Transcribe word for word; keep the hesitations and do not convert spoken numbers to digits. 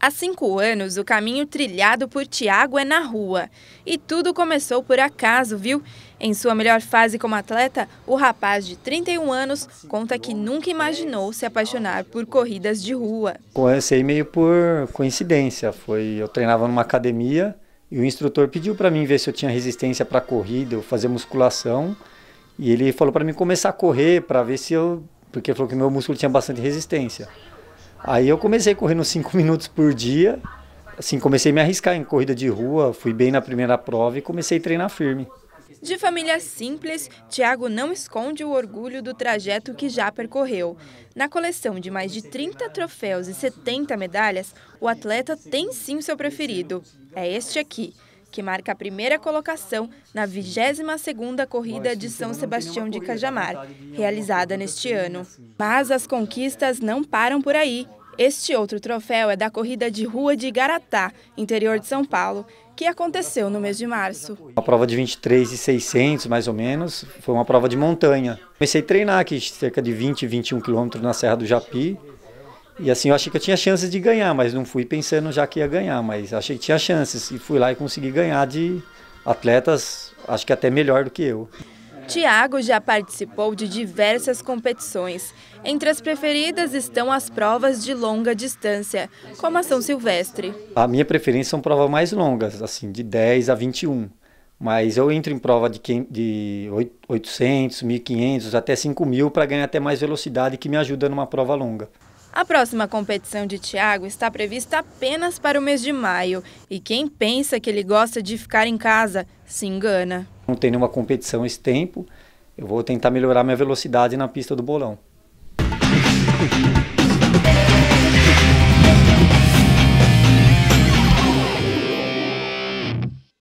Há cinco anos, o caminho trilhado por Tiago é na rua. E tudo começou por acaso, viu? Em sua melhor fase como atleta, o rapaz de trinta e um anos conta que nunca imaginou se apaixonar por corridas de rua. Comecei meio por coincidência. Foi, eu treinava numa academia e o instrutor pediu para mim ver se eu tinha resistência para corrida, ou fazer musculação. E ele falou para mim começar a correr, para ver se eu... porque falou que meu músculo tinha bastante resistência. Aí eu comecei correndo cinco minutos por dia, assim, comecei a me arriscar em corrida de rua, fui bem na primeira prova e comecei a treinar firme. De família simples, Tiago não esconde o orgulho do trajeto que já percorreu. Na coleção de mais de trinta troféus e setenta medalhas, o atleta tem sim o seu preferido. É este aqui, que marca a primeira colocação na vigésima segunda Corrida de São Sebastião de Cajamar, realizada neste ano. Mas as conquistas não param por aí. Este outro troféu é da Corrida de Rua de Igaratá, interior de São Paulo, que aconteceu no mês de março. A prova de vinte e três mil e seiscentos, mais ou menos, foi uma prova de montanha. Comecei a treinar aqui cerca de vinte, vinte e um quilômetros na Serra do Japi. E assim, eu achei que eu tinha chances de ganhar, mas não fui pensando já que ia ganhar, mas achei que tinha chances e fui lá e consegui ganhar de atletas, acho que até melhor do que eu. Tiago já participou de diversas competições. Entre as preferidas estão as provas de longa distância, como a São Silvestre. A minha preferência são provas mais longas, assim, de dez a vinte e um. Mas eu entro em prova de oitocentos, mil e quinhentos, até cinco mil para ganhar até mais velocidade, que me ajuda numa prova longa. A próxima competição de Tiago está prevista apenas para o mês de maio. E quem pensa que ele gosta de ficar em casa, se engana. Não tem nenhuma competição esse tempo. Eu vou tentar melhorar minha velocidade na pista do bolão.